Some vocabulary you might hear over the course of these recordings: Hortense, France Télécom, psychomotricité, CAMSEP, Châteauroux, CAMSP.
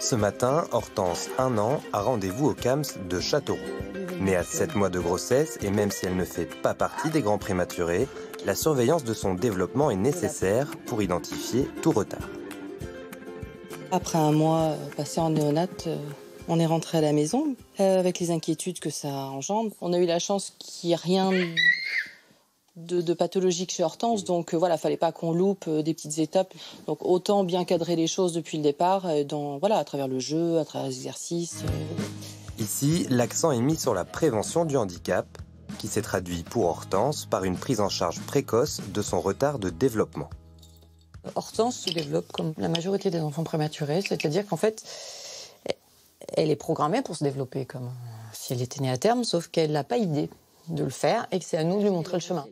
Ce matin, Hortense, 1 an, a rendez-vous au CAMSEP de Châteauroux. Née à 7 mois de grossesse et même si elle ne fait pas partie des grands prématurés, la surveillance de son développement est nécessaire pour identifier tout retard. Après 1 mois passé en néonate, on est rentré à la maison avec les inquiétudes que ça engendre. On a eu la chance qu'il n'y ait rien de pathologique chez Hortense, donc voilà, il ne fallait pas qu'on loupe des petites étapes. Donc autant bien cadrer les choses depuis le départ, à travers le jeu, à travers les exercices. Ici, l'accent est mis sur la prévention du handicap, qui s'est traduit pour Hortense par une prise en charge précoce de son retard de développement. Hortense se développe comme la majorité des enfants prématurés, c'est-à-dire qu'en fait, elle est programmée pour se développer comme si elle était née à terme, sauf qu'elle n'a pas idée de le faire et que c'est à nous de lui montrer le chemin.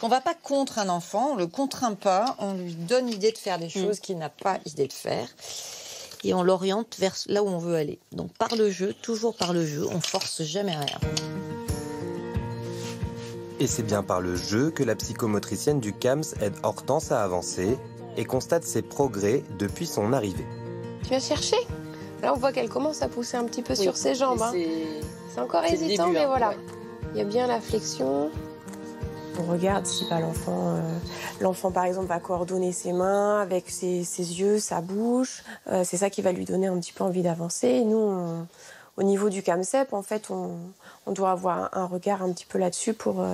On ne va pas contre un enfant, on ne le contraint pas, on lui donne idée de faire des choses qu'il n'a pas idée de faire et on l'oriente vers là où on veut aller. Donc par le jeu, toujours par le jeu, on ne force jamais rien. Et c'est bien par le jeu que la psychomotricienne du CAMS aide Hortense à avancer et constate ses progrès depuis son arrivée. Tu vas chercher ? Là, on voit qu'elle commence à pousser un petit peu sur ses jambes. C'est encore hésitant, début, mais voilà. Ouais. Il y a bien la flexion. On regarde si l'enfant, par exemple, va coordonner ses mains avec ses yeux, sa bouche. C'est ça qui va lui donner un petit peu envie d'avancer. Nous, au niveau du CAMSEP, en fait, on doit avoir un regard un petit peu là-dessus pour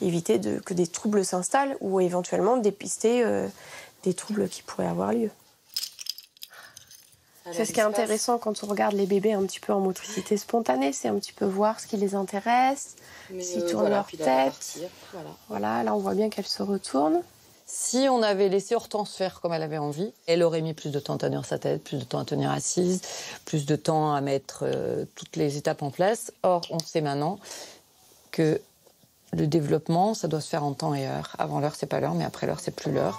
éviter que des troubles s'installent ou éventuellement dépister des troubles qui pourraient avoir lieu. C'est ce qui est intéressant quand on regarde les bébés un petit peu en motricité spontanée, c'est un petit peu voir ce qui les intéresse, s'ils tournent leur tête. Voilà, là on voit bien qu'elle se retourne. Si on avait laissé Hortense faire comme elle avait envie, elle aurait mis plus de temps à tenir sa tête, plus de temps à tenir assise, plus de temps à mettre toutes les étapes en place. Or, on sait maintenant que le développement, ça doit se faire en temps et heure. Avant l'heure, c'est pas l'heure, mais après l'heure, c'est plus l'heure.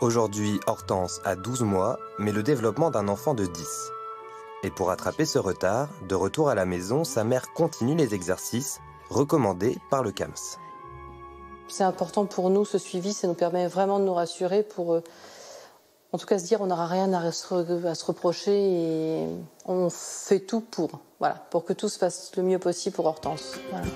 Aujourd'hui, Hortense a 12 mois, mais le développement d'un enfant de 10. Et pour attraper ce retard, de retour à la maison, sa mère continue les exercices recommandés par le CAMS. C'est important pour nous, ce suivi, ça nous permet vraiment de nous rassurer pour, en tout cas, se dire on n'aura rien à se reprocher et on fait tout pour que tout se fasse le mieux possible pour Hortense. Voilà.